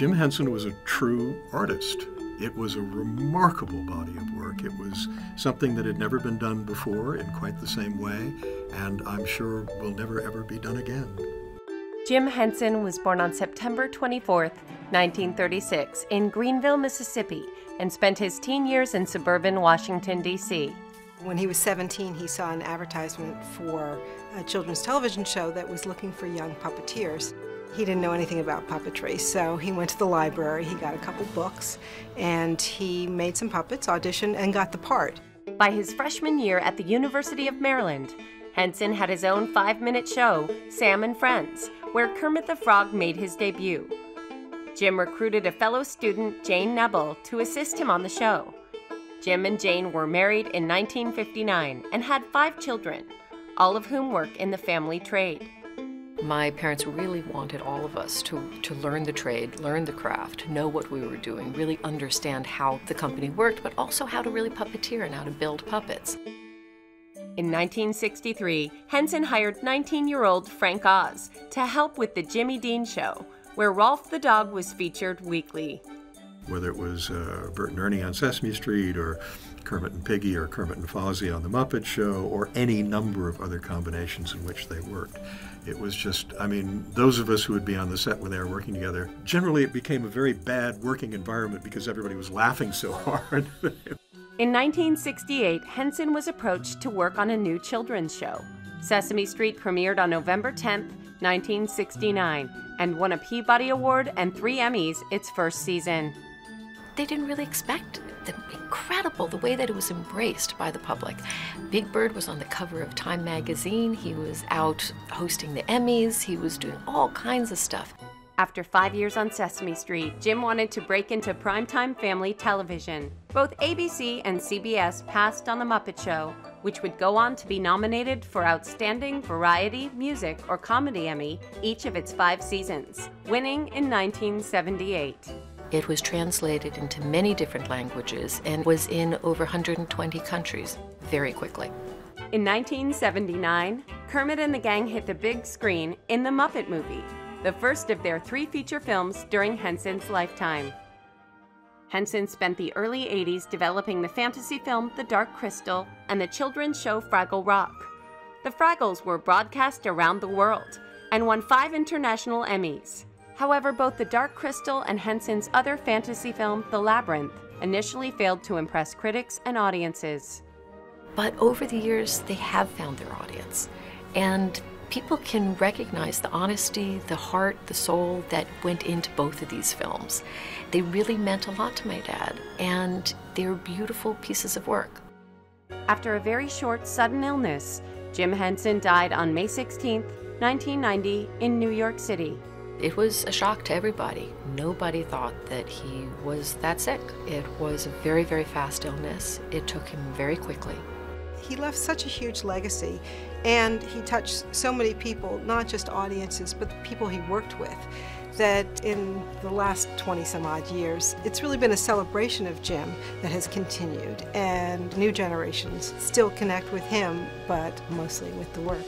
Jim Henson was a true artist. It was a remarkable body of work. It was something that had never been done before in quite the same way, and I'm sure will never ever be done again. Jim Henson was born on September 24th, 1936 in Greenville, Mississippi, and spent his teen years in suburban Washington, D.C. When he was 17, he saw an advertisement for a children's television show that was looking for young puppeteers. He didn't know anything about puppetry, so he went to the library, he got a couple books, and he made some puppets, auditioned, and got the part. By his freshman year at the University of Maryland, Henson had his own 5-minute show, Sam and Friends, where Kermit the Frog made his debut. Jim recruited a fellow student, Jane Nebel, to assist him on the show. Jim and Jane were married in 1959 and had 5 children, all of whom work in the family trade. My parents really wanted all of us to learn the trade, learn the craft, know what we were doing, really understand how the company worked, but also how to really puppeteer and how to build puppets. In 1963, Henson hired 19-year-old Frank Oz to help with the Jimmy Dean Show, where Rolf the Dog was featured weekly. Whether it was Bert and Ernie on Sesame Street, or Kermit and Piggy, or Kermit and Fozzie on The Muppet Show, or any number of other combinations in which they worked. It was just, I mean, those of us who would be on the set when they were working together, generally it became a very bad working environment because everybody was laughing so hard. In 1968, Henson was approached to work on a new children's show. Sesame Street premiered on November 10, 1969, and won a Peabody Award and 3 Emmys its first season. They didn't really expect the way that it was embraced by the public. Big Bird was on the cover of Time magazine. He was out hosting the Emmys. He was doing all kinds of stuff. After 5 years on Sesame Street, Jim wanted to break into primetime family television. Both ABC and CBS passed on The Muppet Show, which would go on to be nominated for Outstanding Variety, Music, or Comedy Emmy each of its 5 seasons, winning in 1978. It was translated into many different languages and was in over 120 countries very quickly. In 1979, Kermit and the gang hit the big screen in The Muppet Movie, the first of their 3 feature films during Henson's lifetime. Henson spent the early 80s developing the fantasy film The Dark Crystal and the children's show Fraggle Rock. The Fraggles were broadcast around the world and won 5 international Emmys. However, both The Dark Crystal and Henson's other fantasy film, The Labyrinth, initially failed to impress critics and audiences. But over the years, they have found their audience. And people can recognize the honesty, the heart, the soul that went into both of these films. They really meant a lot to my dad, and they're beautiful pieces of work. After a very short, sudden illness, Jim Henson died on May 16, 1990, in New York City. It was a shock to everybody. Nobody thought that he was that sick. It was a very, very fast illness. It took him very quickly. He left such a huge legacy, and he touched so many people, not just audiences, but the people he worked with, that in the last 20-some-odd years, it's really been a celebration of Jim that has continued, and new generations still connect with him, but mostly with the work.